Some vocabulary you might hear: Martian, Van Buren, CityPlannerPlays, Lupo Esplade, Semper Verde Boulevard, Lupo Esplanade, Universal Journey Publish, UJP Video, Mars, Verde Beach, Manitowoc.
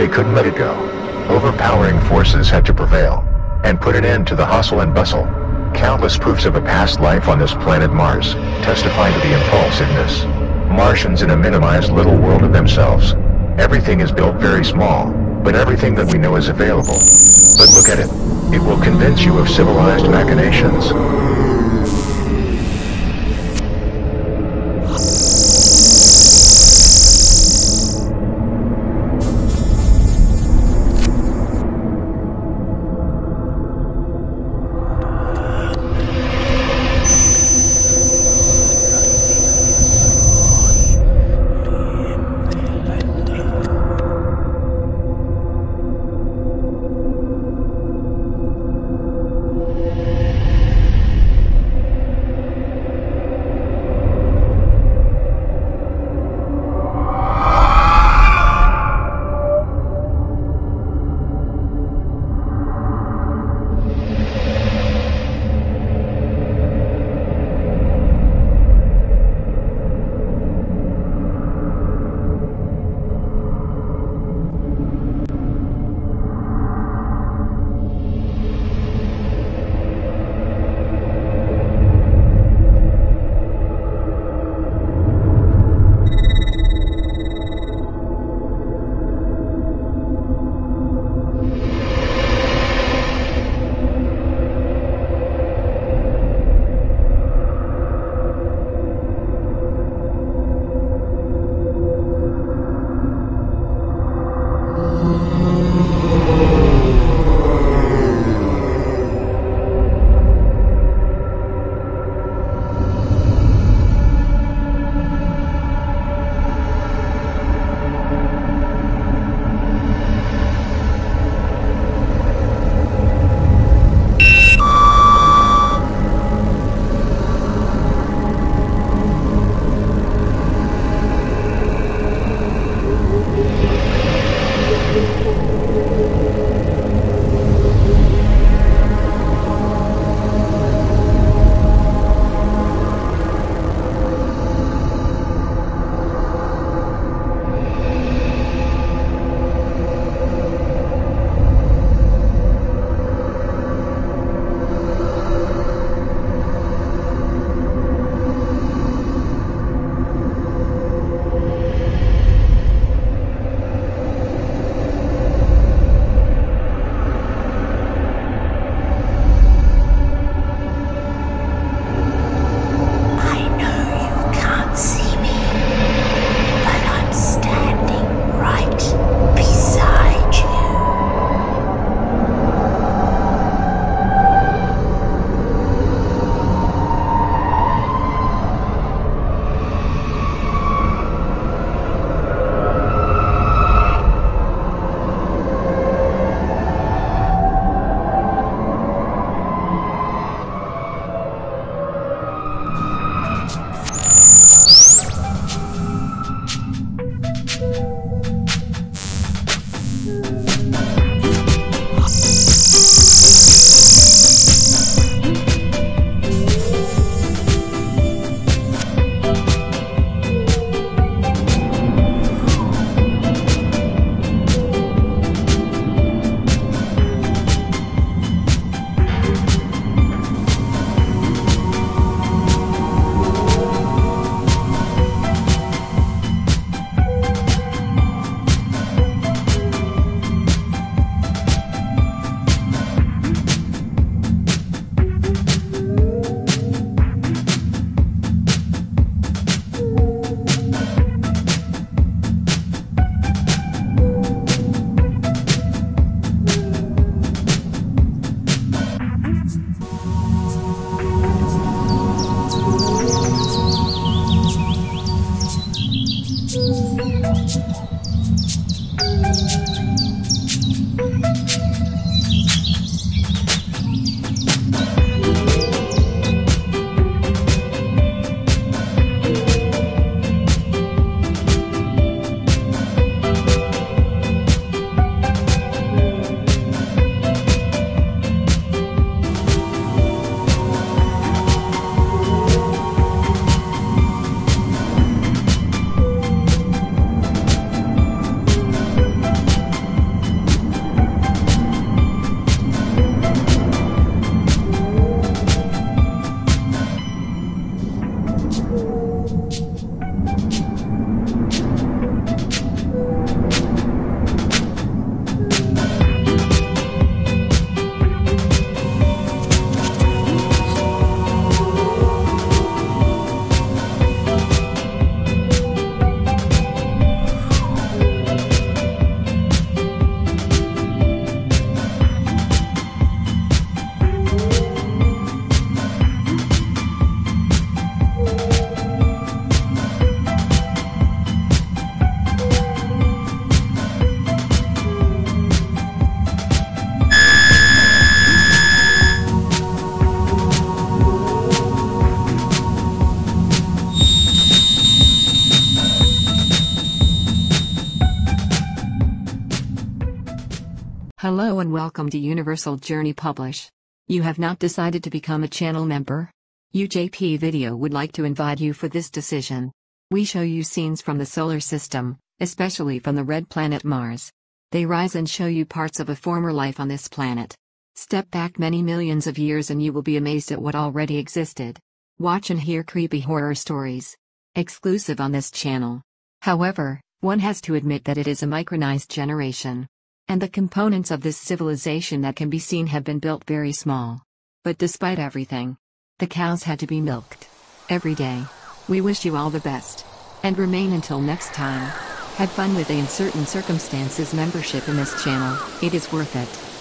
They couldn't let it go. Overpowering forces had to prevail and put an end to the hustle and bustle. Countless proofs of a past life on this planet Mars testify to the impulsiveness. Martians in a minimized little world of themselves. Everything is built very small, but everything that we know is available. But look at it. It will convince you of civilized machinations. Hello and welcome to Universal Journey Publish. You have not decided to become a channel member? UJP Video would like to invite you for this decision. We show you scenes from the solar system, especially from the red planet Mars. They rise and show you parts of a former life on this planet. Step back many millions of years and you will be amazed at what already existed. Watch and hear creepy horror stories. Exclusive on this channel. However, one has to admit that it is a micronized generation. And the components of this civilization that can be seen have been built very small. But despite everything, the cows had to be milked every day. We wish you all the best, and remain until next time. Have fun with the In Certain Circumstances membership in this channel, it is worth it.